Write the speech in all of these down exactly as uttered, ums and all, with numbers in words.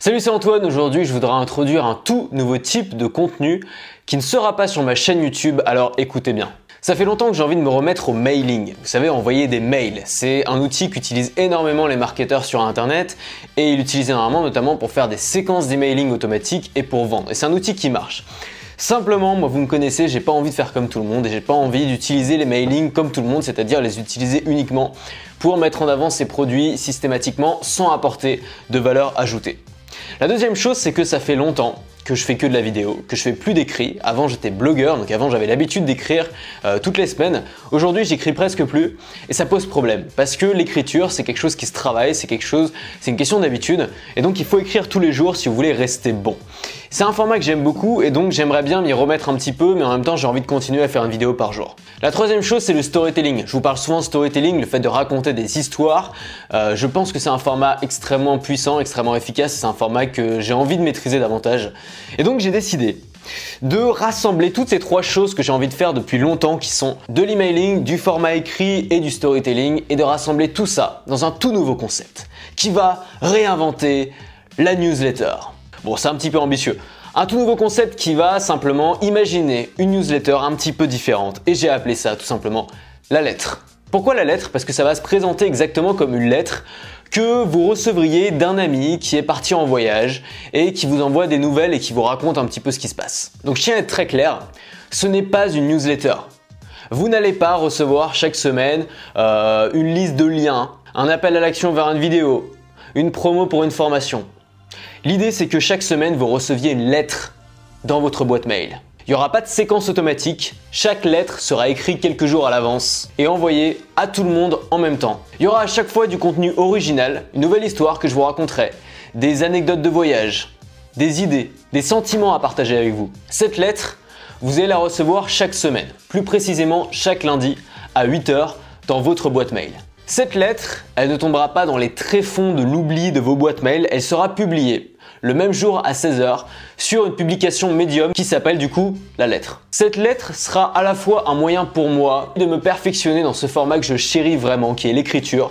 Salut, c'est Antoine. Aujourd'hui, je voudrais introduire un tout nouveau type de contenu qui ne sera pas sur ma chaîne YouTube, alors écoutez bien. Ça fait longtemps que j'ai envie de me remettre au mailing. Vous savez, envoyer des mails. C'est un outil qu'utilisent énormément les marketeurs sur Internet et ils l'utilisent énormément notamment pour faire des séquences d'emailing automatiques et pour vendre. Et c'est un outil qui marche. Simplement, moi vous me connaissez, j'ai pas envie de faire comme tout le monde et j'ai pas envie d'utiliser les mailings comme tout le monde, c'est-à-dire les utiliser uniquement pour mettre en avant ses produits systématiquement sans apporter de valeur ajoutée. La deuxième chose, c'est que ça fait longtemps que je fais que de la vidéo, que je fais plus d'écrits. Avant j'étais blogueur, donc avant j'avais l'habitude d'écrire euh, toutes les semaines. Aujourd'hui j'écris presque plus et ça pose problème parce que l'écriture c'est quelque chose qui se travaille, c'est quelque chose, c'est une question d'habitude et donc il faut écrire tous les jours si vous voulez rester bon. C'est un format que j'aime beaucoup et donc j'aimerais bien m'y remettre un petit peu, mais en même temps j'ai envie de continuer à faire une vidéo par jour. La troisième chose, c'est le storytelling. Je vous parle souvent de storytelling, le fait de raconter des histoires. Euh, je pense que c'est un format extrêmement puissant, extrêmement efficace, c'est un format que j'ai envie de maîtriser davantage. Et donc j'ai décidé de rassembler toutes ces trois choses que j'ai envie de faire depuis longtemps, qui sont de l'emailing, du format écrit et du storytelling, et de rassembler tout ça dans un tout nouveau concept qui va réinventer la newsletter. Bon, c'est un petit peu ambitieux. Un tout nouveau concept qui va simplement imaginer une newsletter un petit peu différente, et j'ai appelé ça tout simplement la lettre. Pourquoi la lettre? Parce que ça va se présenter exactement comme une lettre que vous recevriez d'un ami qui est parti en voyage et qui vous envoie des nouvelles et qui vous raconte un petit peu ce qui se passe. Donc je tiens à être très clair, ce n'est pas une newsletter. Vous n'allez pas recevoir chaque semaine euh, une liste de liens, un appel à l'action vers une vidéo, une promo pour une formation. L'idée, c'est que chaque semaine, vous receviez une lettre dans votre boîte mail. Il n'y aura pas de séquence automatique, chaque lettre sera écrite quelques jours à l'avance et envoyée à tout le monde en même temps. Il y aura à chaque fois du contenu original, une nouvelle histoire que je vous raconterai, des anecdotes de voyage, des idées, des sentiments à partager avec vous. Cette lettre, vous allez la recevoir chaque semaine, plus précisément chaque lundi à huit heures dans votre boîte mail. Cette lettre, elle ne tombera pas dans les tréfonds de l'oubli de vos boîtes mail, elle sera publiée le même jour à seize heures sur une publication Medium qui s'appelle du coup La Lettre. Cette lettre sera à la fois un moyen pour moi de me perfectionner dans ce format que je chéris vraiment, qui est l'écriture,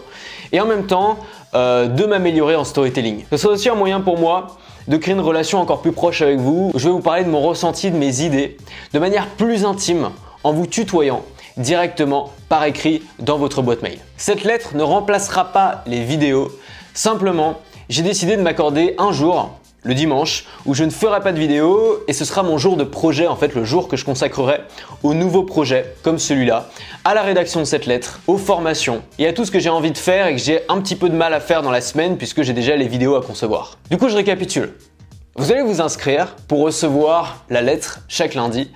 et en même temps euh, de m'améliorer en storytelling. Ce sera aussi un moyen pour moi de créer une relation encore plus proche avec vous. Je vais vous parler de mon ressenti, de mes idées, de manière plus intime, en vous tutoyant directement par écrit dans votre boîte mail. Cette lettre ne remplacera pas les vidéos, simplement j'ai décidé de m'accorder un jour, le dimanche, où je ne ferai pas de vidéo et ce sera mon jour de projet, en fait le jour que je consacrerai aux nouveaux projets comme celui-là, à la rédaction de cette lettre, aux formations et à tout ce que j'ai envie de faire et que j'ai un petit peu de mal à faire dans la semaine puisque j'ai déjà les vidéos à concevoir. Du coup, je récapitule. Vous allez vous inscrire pour recevoir la lettre chaque lundi,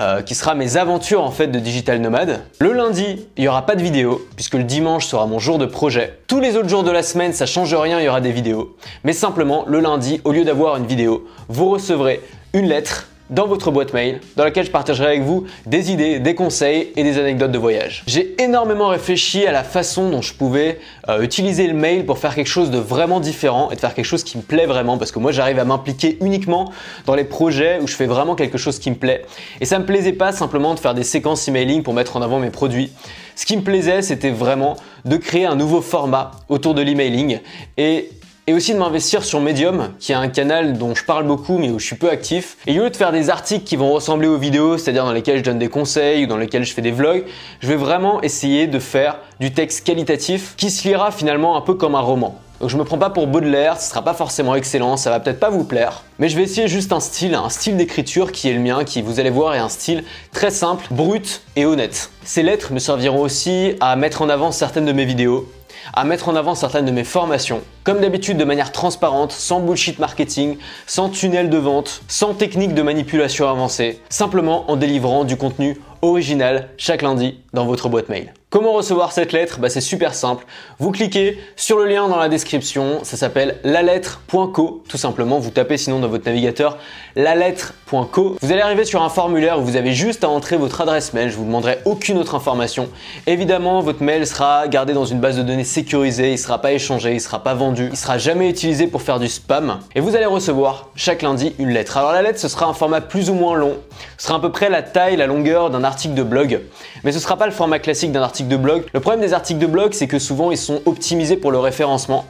euh, qui sera mes aventures en fait de digital nomade. Le lundi, il n'y aura pas de vidéo, puisque le dimanche sera mon jour de projet. Tous les autres jours de la semaine, ça ne change rien, il y aura des vidéos. Mais simplement, le lundi, au lieu d'avoir une vidéo, vous recevrez une lettre dans votre boîte mail, dans laquelle je partagerai avec vous des idées, des conseils et des anecdotes de voyage. J'ai énormément réfléchi à la façon dont je pouvais euh, utiliser le mail pour faire quelque chose de vraiment différent et de faire quelque chose qui me plaît vraiment, parce que moi j'arrive à m'impliquer uniquement dans les projets où je fais vraiment quelque chose qui me plaît. Et ça me plaisait pas simplement de faire des séquences emailing pour mettre en avant mes produits. Ce qui me plaisait, c'était vraiment de créer un nouveau format autour de l'emailing et Et aussi de m'investir sur Medium, qui est un canal dont je parle beaucoup mais où je suis peu actif. Et au lieu de faire des articles qui vont ressembler aux vidéos, c'est-à-dire dans lesquels je donne des conseils ou dans lesquels je fais des vlogs, je vais vraiment essayer de faire du texte qualitatif qui se lira finalement un peu comme un roman. Donc je me prends pas pour Baudelaire, ce sera pas forcément excellent, ça va peut-être pas vous plaire, mais je vais essayer juste un style, un style d'écriture qui est le mien, qui vous allez voir est un style très simple, brut et honnête. Ces lettres me serviront aussi à mettre en avant certaines de mes vidéos, à mettre en avant certaines de mes formations, comme d'habitude de manière transparente, sans bullshit marketing, sans tunnel de vente, sans technique de manipulation avancée, simplement en délivrant du contenu original chaque lundi dans votre boîte mail. Comment recevoir cette lettre? Bah, c'est super simple. Vous cliquez sur le lien dans la description, ça s'appelle la lettre point co, tout simplement. Vous tapez sinon dans votre navigateur la lettre point co. Vous allez arriver sur un formulaire où vous avez juste à entrer votre adresse mail, je vous demanderai aucune autre information. Évidemment, votre mail sera gardé dans une base de données sécurisée, il ne sera pas échangé, il ne sera pas vendu, il ne sera jamais utilisé pour faire du spam. Et vous allez recevoir chaque lundi une lettre. Alors la lettre, ce sera un format plus ou moins long, ce sera à peu près la taille, la longueur d'un article de blog, mais ce ne sera pas le format classique d'un article de blog. Le problème des articles de blog, c'est que souvent ils sont optimisés pour le référencement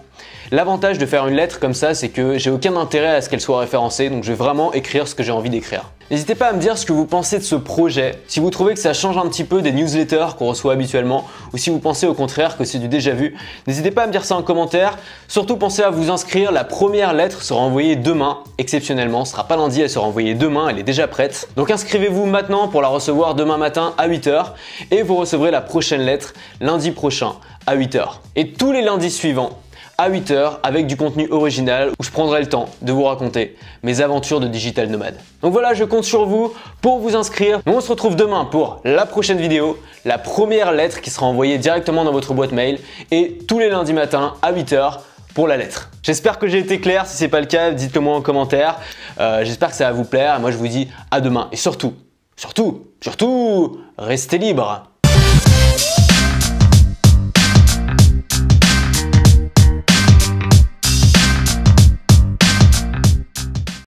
L'avantage de faire une lettre comme ça, c'est que j'ai aucun intérêt à ce qu'elle soit référencée, donc je vais vraiment écrire ce que j'ai envie d'écrire. N'hésitez pas à me dire ce que vous pensez de ce projet, si vous trouvez que ça change un petit peu des newsletters qu'on reçoit habituellement, ou si vous pensez au contraire que c'est du déjà vu. N'hésitez pas à me dire ça en commentaire. Surtout, pensez à vous inscrire, la première lettre sera envoyée demain, exceptionnellement, ce sera pas lundi, elle sera envoyée demain, elle est déjà prête. Donc inscrivez-vous maintenant pour la recevoir demain matin à huit heures, et vous recevrez la prochaine lettre lundi prochain à huit heures. Et tous les lundis suivants à huit heures avec du contenu original où je prendrai le temps de vous raconter mes aventures de digital nomade. Donc voilà, je compte sur vous pour vous inscrire. Nous, on se retrouve demain pour la prochaine vidéo, la première lettre qui sera envoyée directement dans votre boîte mail, et tous les lundis matins à huit heures pour la lettre. J'espère que j'ai été clair, si c'est pas le cas, dites-le moi en commentaire. Euh, j'espère que ça va vous plaire, et moi je vous dis à demain. Et surtout, surtout, surtout, restez libre.